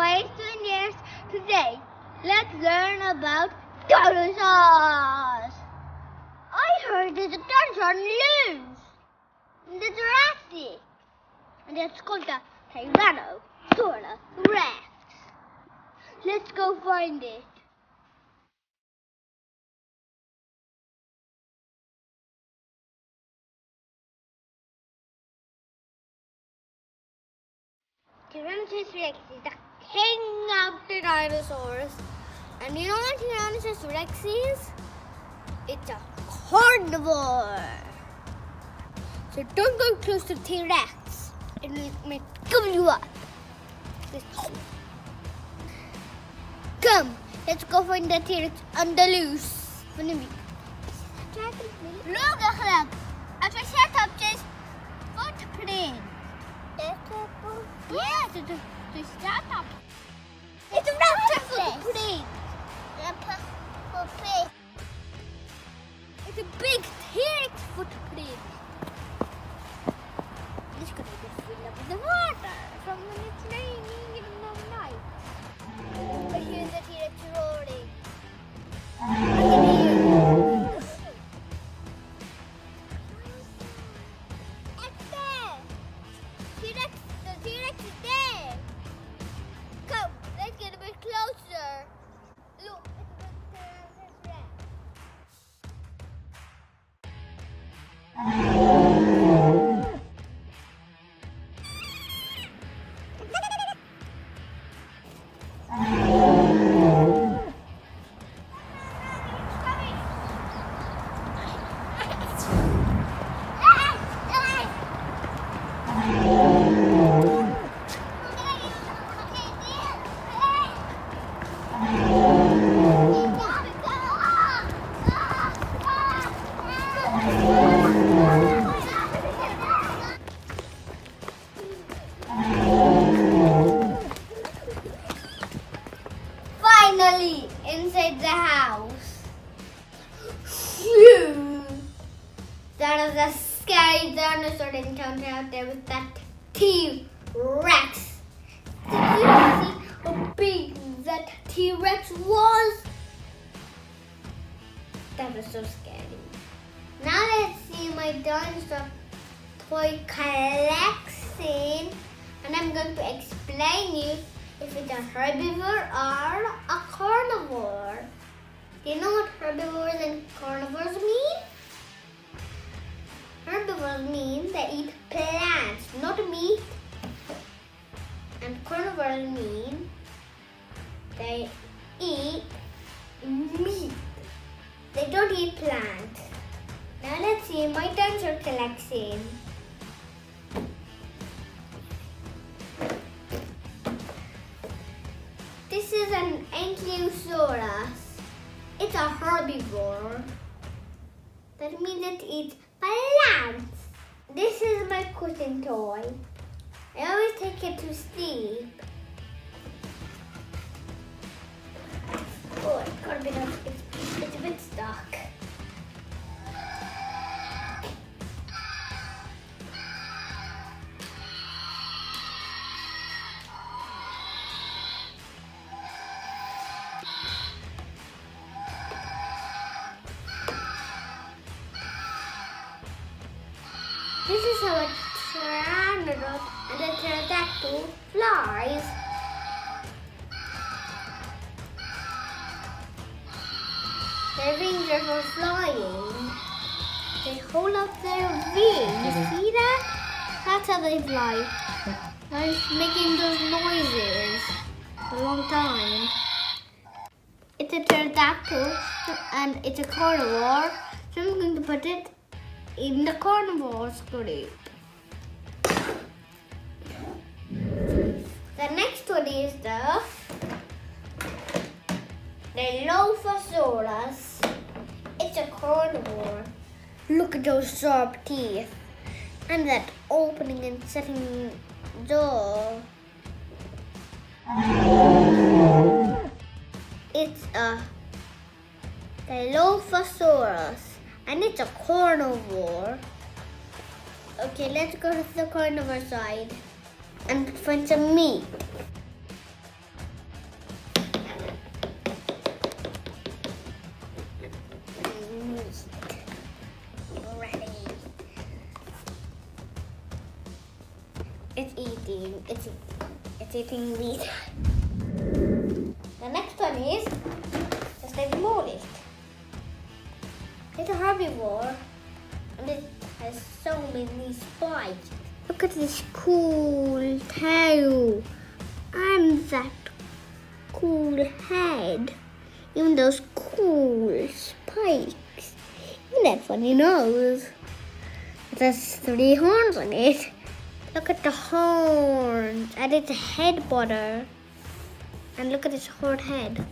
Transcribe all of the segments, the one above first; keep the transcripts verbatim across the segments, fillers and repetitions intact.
question years today. Let's learn about dinosaurs. I heard there's a dinosaur loose in the Jurassic, and it's called the Tyrannosaurus Rex. Let's go find it. Tyrannosaurus Rex is the king of the dinosaurs. And you know what Tyrannosaurus Rex is? It's a carnivore. So don't go close to T-Rex. It may gobble you up. Come, let's go find the T-Rex on the loose. Look at a triceratops' footprint. Yeah, to the to start up. It's a raptor footprint. It's a big T-Rex footprint. This could be filled up with the water from when it's raining in the night. But here's the T-Rex roaring. It's there. T-Rex. The T-Rex is there. Come, let's get a bit closer. Look, it's a bit Finally, inside the house. Phew! That was a scary dinosaur encounter out there with that T-Rex. Did you see how big that T-Rex was? That was so scary. Now let's see my dinosaur toy collection, and I'm going to explain you if it's a herbivore or a carnivore. Do you know what herbivores and carnivores mean? Herbivores mean they eat plants, not meat. And carnivores mean they eat meat. They don't eat plants. Now let's see my dinosaur collection. This is an Ankylosaurus. It's a herbivore. That means it eats plants. This is my cushion toy. I always take it to sleep. Oh, it's got a bit of, it's, it's a bit stuck. This is how a pteranodon and a pterodactyl flies. Their wings are for flying. They hold up their wings. You see that? That's how they fly. They're making those noises for a long time. It's a pterodactyl and it's a carnivore. So I'm going to put it in the carnivore's group. The next one is the Dilophosaurus. It's a carnivore. Look at those sharp teeth and that opening and setting jaw. It's a Dilophosaurus. And it's a carnivore. Okay, let's go to the carnivore side and find some meat. eating, it's, it's eating wheat. The next one is the Stegosaurus. It's a herbivore and it has so many spikes. Look at this cool tail and that cool head. Even those cool spikes. Even that funny nose. It has three horns on it. Look at the horns and its head border. And look at its horn head.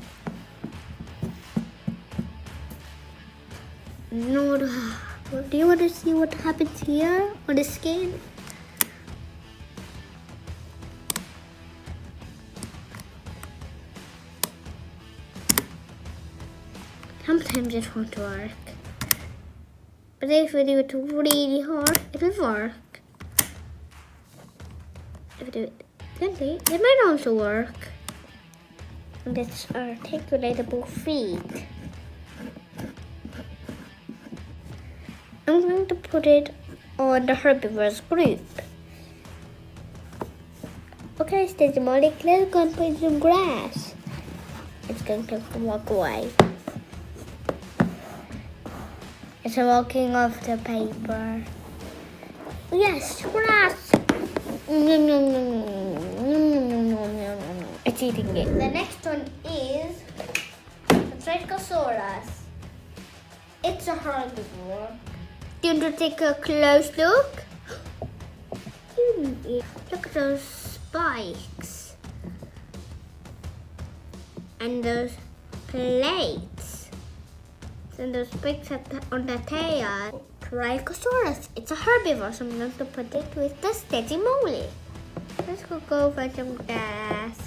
No, do you want to see what happens here on the skin? Sometimes it won't work. But if we do it really hard, it will work. If we do it gently, it might also work. And it's articulatable feet. I'm going to put it on the herbivores group. Okay, Stegosaurus, let's go and put some grass. It's going to walk away. It's walking off the paper. Yes, grass. It's eating it. The next one is the Brachiosaurus. It's a herbivore. Do you want to take a close look? Look at those spikes. And those plates. And those spikes on the tail. Brachiosaurus, it's a herbivore, so I'm going to put it with the Stegosaurus. Let's go go for some grass.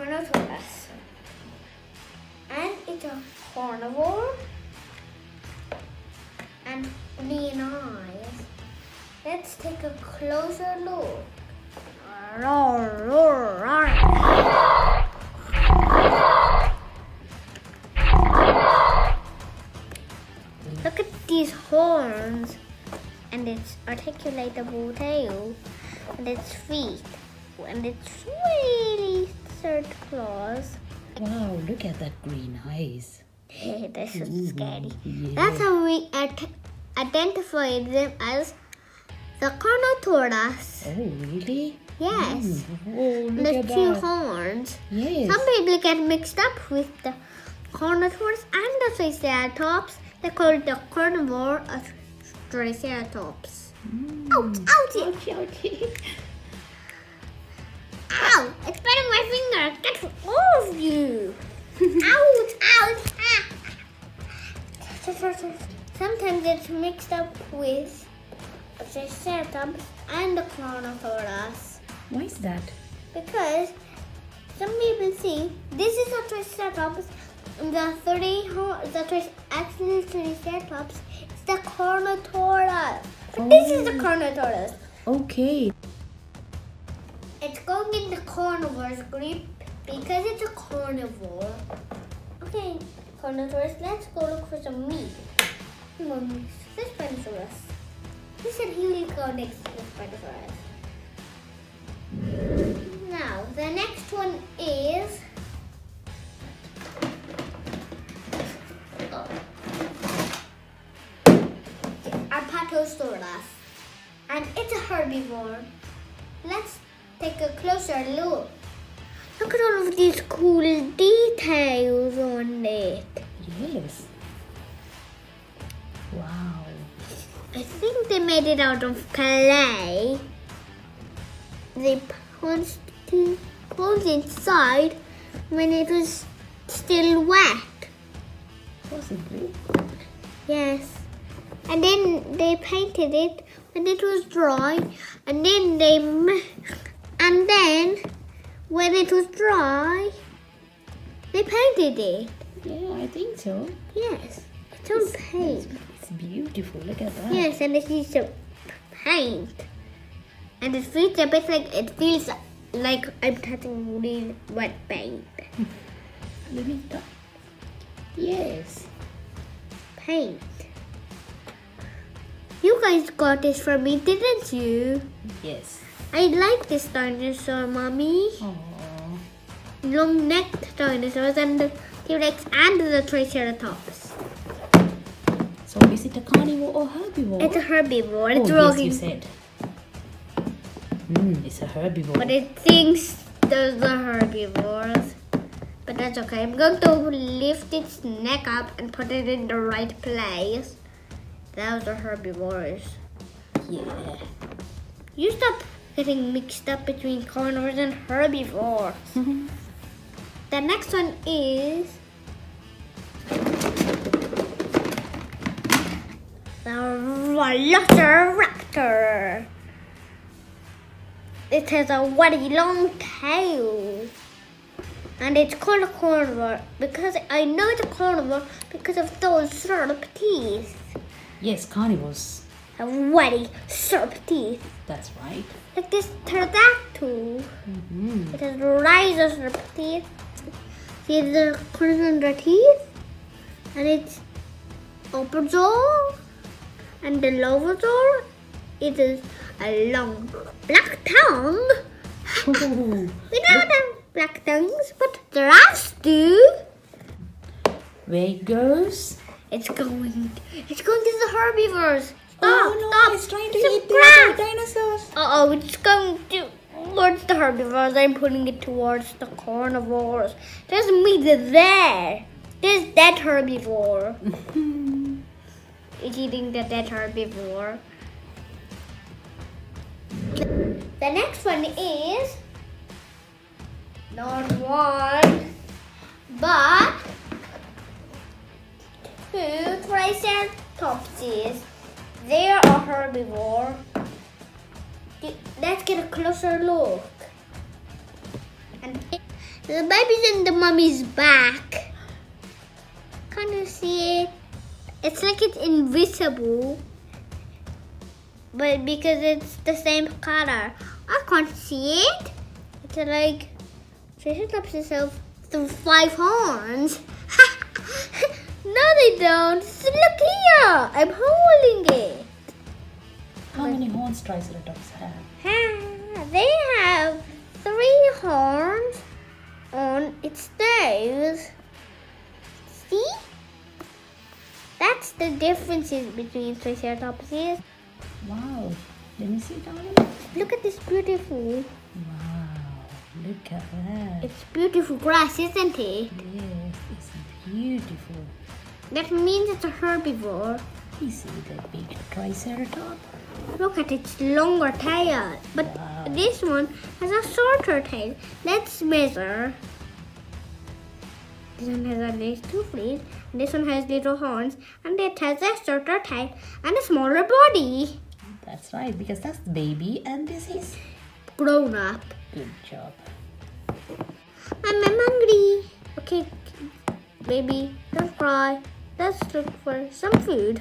Carnotaurus, and it's a carnivore and mean eyes. Let's take a closer look. Roar, roar, roar. Look at these horns and its articulatable tail and its feet and its really third claws. Wow, look at that green eyes. This is scary. Yeah. That's how we identify them as the Carnotaurus. Oh, really? Yes. Mm. Oh, look at the two that. horns. Yes. Some people get mixed up with the Carnotaurus and the Triceratops. They call it the carnivore of Triceratops. Mm. Ouch, ouchie. Ouchie, ouchie. Ow! It's biting my finger! That's all of you! Ouch! Ouch! Ah. Sometimes it's mixed up with the Triceratops and the Carnotaurus. Why is that? Because some people see this is a Triceratops, the three the actual Triceratops is the Carnotaurus. But oh. This is the Carnotaurus. Okay. It's going in the carnivores group because it's a carnivore. Okay, carnivores, let's go look for some meat. Come on, this Spinosaurus. He said he will go next to the Spinosaurus. Now, the next one is... our Brachiosaurus. And it's a herbivore. Let's take a closer look. Look at all of these cool details on it. Yes. Wow. I think they made it out of clay. They punched two holes inside when it was still wet. Possibly. Yes. And then they painted it when it was dry. And then they... And then, when it was dry, they painted it. Yeah, I think so. Yes, it's on paint. It's beautiful, look at that. Yes, and it needs some paint. And it feels a bit like, it feels like I'm touching really wet paint. Let me touch. Yes. Paint. You guys got this for me, didn't you? Yes. I like this dinosaur, Mommy. Aww. Long-necked dinosaurs and the T-Rex and the Triceratops. So is it a carnivore or herbivore? It's a herbivore. It's oh, wrong. Yes, you said. Mm, it's a herbivore. But it thinks those are herbivores. But that's okay. I'm going to lift its neck up and put it in the right place. Those are herbivores. Yeah. You stop getting mixed up between carnivores and herbivores. The next one is the Velociraptor. It has a woody long tail. And it's called a carnivore because I know it's a carnivore because of those sharp teeth. Yes, carnivores have woody, sharp teeth. That's right. Like this pterodactyl. Mm-hmm. It has razor sharp teeth. See the corners on their teeth? And it's upper jaw and the lower jaw. It is a long black tongue. We don't have black tongues, but giraffes do. Where it goes? It's going. It's going to the herbivores. Stop! Oh, no, stop! It's trying to eat the dinosaurs. Uh oh! It's going to towards the herbivores. I'm putting it towards the carnivores. There's meat there. There's that herbivore. It's eating the dead herbivore. The next one is not one, but two Triceratopses. They are a herbivore. Let's get a closer look. And the baby's in the mummy's back. Can you see it? It's like it's invisible, but because it's the same color. I can't see it. It's like Triceratops have five horns. No, they don't. Look here. I'm holding it. How but many horns Triceratops have? They have three horns on its nose. See? That's the differences between Triceratopses. Wow. Let me see down. Look at this beautiful. Wow. Look at that. It's beautiful grass, isn't it? Yes, it's beautiful. That means it's a herbivore. You see that big Triceratops? Look at its longer tail. But wow, this one has a shorter tail. Let's measure. This one has at least two feet. And this one has little horns. And it has a shorter tail and a smaller body. That's right, because that's the baby and this is grown up. Good job. I'm hungry. Okay. Baby, don't cry. Let's look for some food.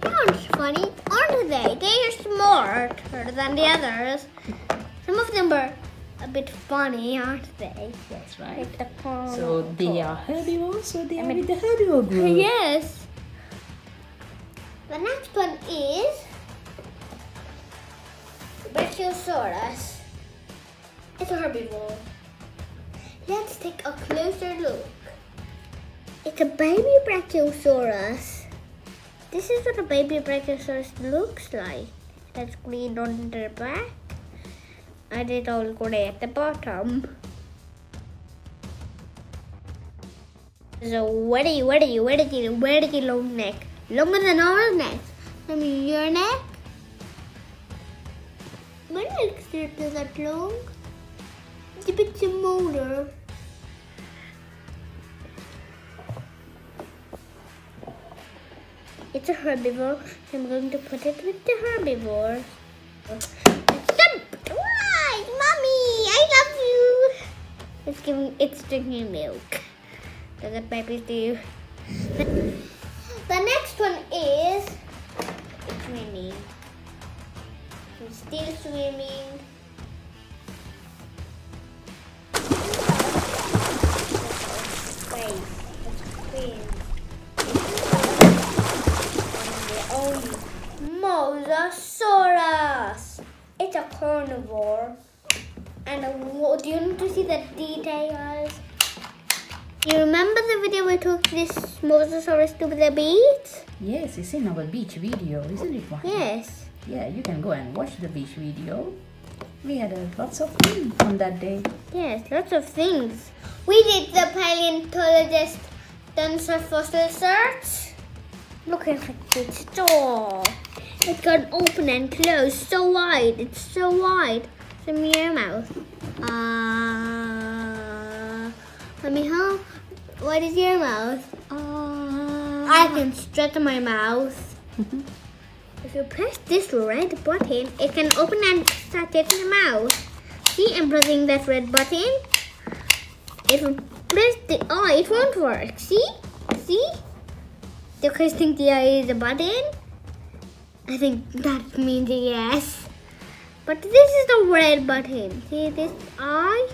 They aren't funny, aren't they? They are smarter than the others. Some of them are a bit funny, aren't they? That's right. Like the so they are herbivores, so they I are mean, with the herbivore group. Yes. The next one is Brachiosaurus. It's a herbivore. Let's take a closer look. It's a baby Brachiosaurus. This is what a baby Brachiosaurus looks like. That's green on their back and it's all grey at the bottom. There's a very, very, very, very long neck. Longer than our necks. I mean, your neck? My neck's not that long. It's a bit smaller. It's a herbivore. I'm going to put it with the herbivore. Surprise! Mommy! I love you! It's giving, it's drinking milk. Does it baby do? The, the next one is swimming. I'm still swimming. the details. You remember the video we took this Mosasaurus to the beach? Yes, it's in our beach video, isn't it, Wahid? Yes. Yeah, you can go and watch the beach video. We had uh, lots of things on that day. Yes, lots of things. We did the paleontologist dinosaur fossil search. Look at this door. It got open and closed so wide. It's so wide. It's a mirror mouth. Uh, let me help. What is your mouth? Uh, I can stretch my mouth. If you press this red button, it can open and start it in the mouth. See, I'm pressing that red button. If you press the oh, it won't work. See? See? You guys think the eye is a button? I think that means yes. But this is the red button. See this eye?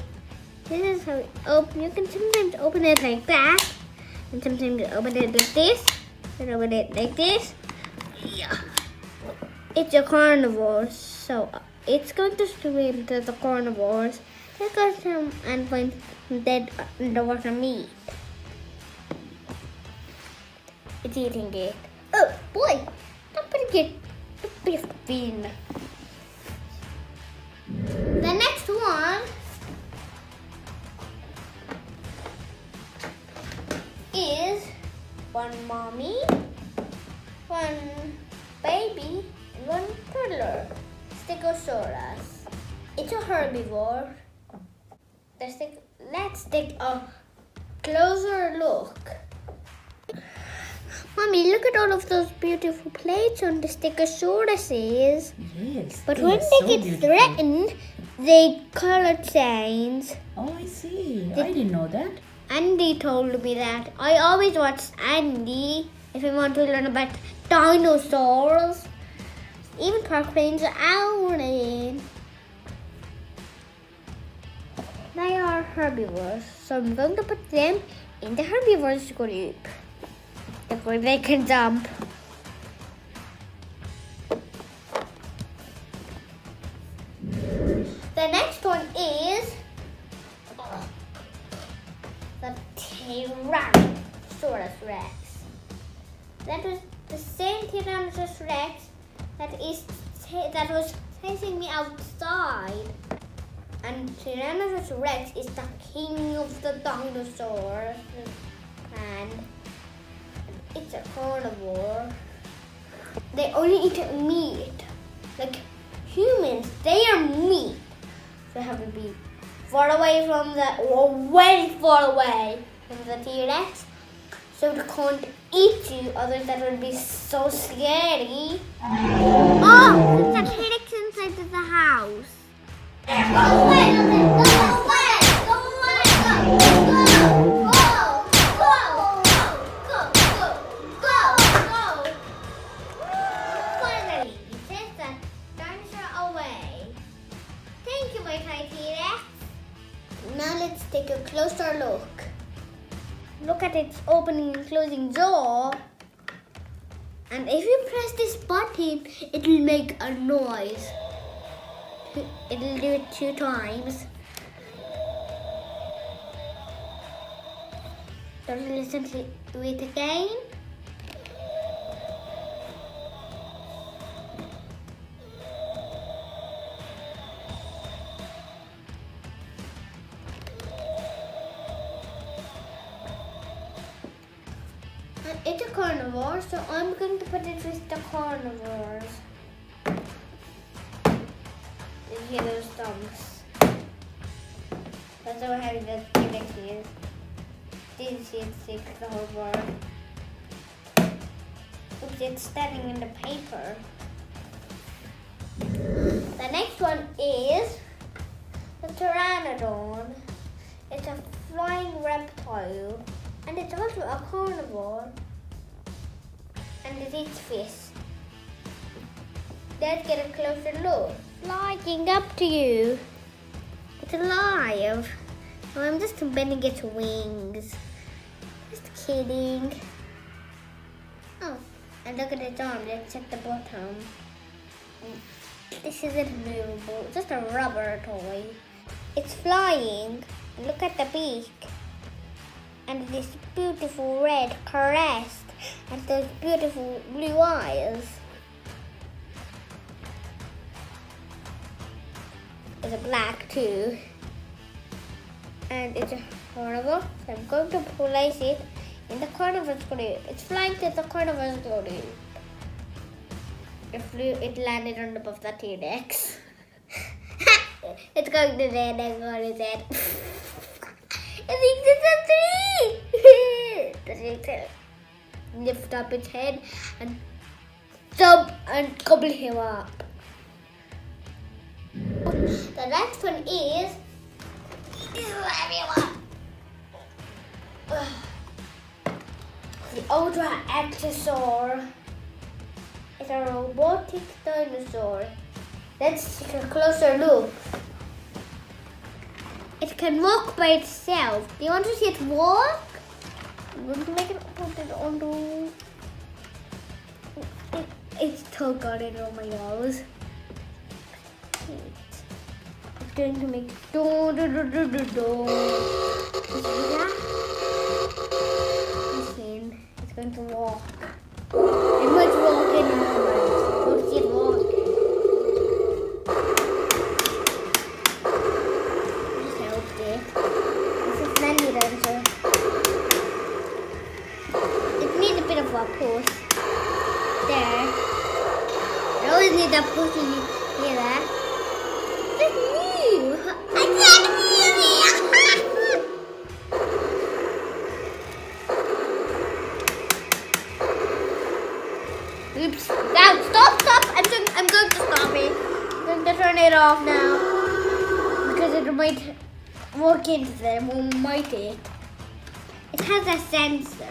This is how it open. You can sometimes open it like that, and sometimes you open it like this, and open it like this. Yeah. It's a carnivore, so it's going to swim to the carnivores. Take us some and find some dead underwater meat. It's eating it. Oh boy! Don't put it. Don't put it in. The next one. Is one mommy, one baby, and one toddler. Stegosaurus. It's a herbivore. Let's take a closer look. Mommy, look at all of those beautiful plates on the Stegosauruses. Yes. But when they so get beautiful. threatened, they color change. Oh, I see. They, I didn't know that. Andy told me that. I always watch Andy if I want to learn about dinosaurs. Even park planes are out in. They are herbivores, so I'm going to put them in the herbivores group. That way they can jump. The next one is the Tyrannosaurus Rex. That was the same Tyrannosaurus Rex that is that was chasing me outside. And Tyrannosaurus Rex is the king of the dinosaurs, and it's a carnivore. They only eat meat, like humans. They are meat. So have to be far away from the, or very far away from the T-Rex, so it can't eat you, otherwise that would be so scary. Oh, there's a T-Rex inside of the house. Go away, go away, go away, go, go, go, go, go, go, go, go. Finally, it sends the dinosaur away. Thank you, my tiny T-Rex. Now let's take a closer look. Look at its opening and closing jaw. And if you press this button, it'll make a noise. It'll do it two times. Don't listen to it again. And it's a carnivore, so I'm going to put it with the carnivores. Hear those thumbs. That's how heavy that T-Rex is. Didn't see it stick the whole bar. Oops, it's standing in the paper. The next one is the Pteranodon. It's a flying reptile, and it's also a carnivore, and it eats fish. Let's get a closer look. Flying up to you. It's alive. Oh, I'm just bending its wings. Just kidding. Oh, and look at its arm. Let's check the bottom. This isn't movable. Just a rubber toy. It's flying. Look at the beak and this beautiful red crest and those beautiful blue eyes. It's a black too. And it's horrible, so I'm going to place it in the carnivorous group. It's flying to the carnivorous group. It flew, it landed on top of the T-Rex. It's going to the next one, is it? It thinks it's a tree! The T-Rex lifts up its head and jump and gobble him up. The next one is... The Ultra Axisaur is a robotic dinosaur. Let's take a closer look. It can walk by itself. Do you want to see it walk? I'm going to make it put it onto it, its toe got it on my nose. It's going to make do do do do do do. It's going to walk. It might walk in your mind. Don't see it walk. Just helped it. It's a friendly dancer. It needs a bit of a push. There. It always needs a push in here. That. Oops. Now, stop, stop. I'm, I'm going to stop it. I'm going to turn it off now. Because it might walk into them, or might it? It has a sensor.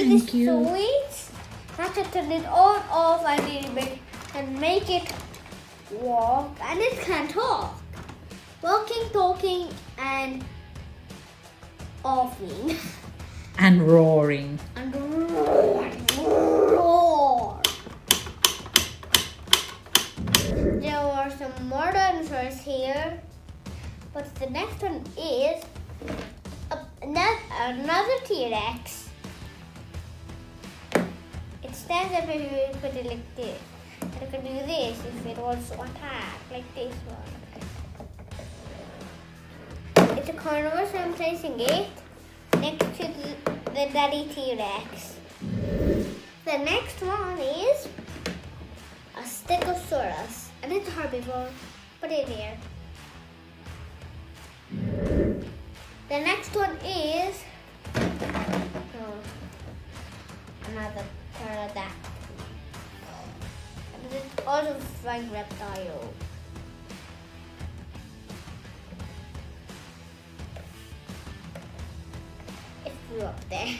Thank you. Sweet. I have to turn it all off a little bit and make it walk, and it can talk. Walking, talking, and offing. And roaring. And roaring. Roar. There are some more dinosaurs here, but the next one is another T-Rex. It stands up if you put it like this. And it can do this if it wants to attack, like this one. It's a carnivore, so I'm placing it next to the, the daddy T-Rex. The next one is a Stegosaurus. And it's a herbivore. Put it here. The next one is oh, another Pteranodon. And it's also a flying reptile. It flew up there.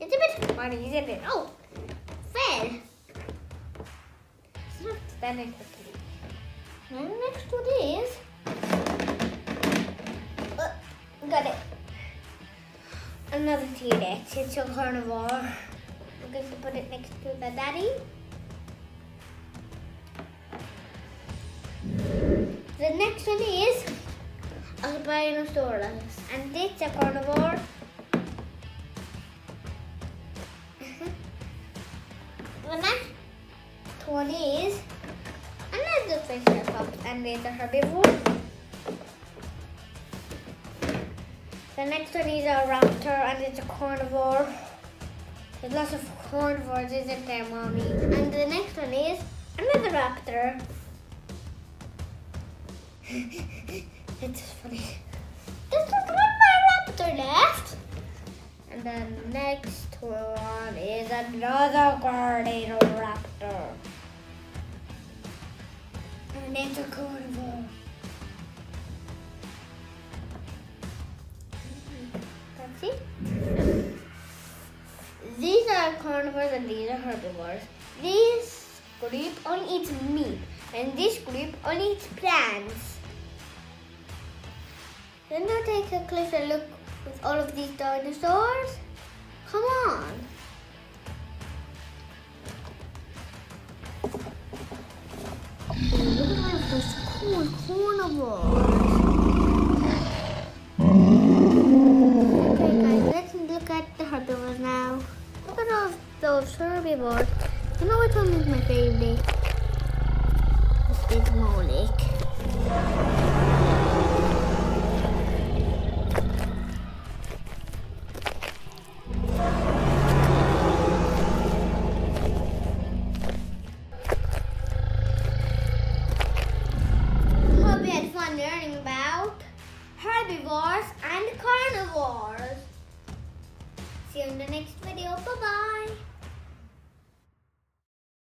It's a bit funny, isn't it? Oh! Fell! It's not standing quickly. And the next one is... Oh, got it. Another T-Rex, it's a carnivore. I'm going to put it next to the daddy. The next one is a Brachiosaurus, and it's a carnivore. The next one is another Velociraptor, and it's a herbivore. The next one is a raptor, and it's a carnivore. There's lots of carnivores, isn't there, mommy? And the next one is another raptor. It's funny. This is one my raptor left. And the next one is another guardian raptor. Her name's a carnivore. That's it. These are carnivores and these are herbivores. This group only eats meat and this group only eats plants. Then I'll take a closer look with all of these dinosaurs. Come on. Look at all of those cool carnivores. Okay guys, let's look at the herbivores now. Look at all of those herbivores. You know which one is my favorite? This is Monique. See you in the next video. Bye-bye.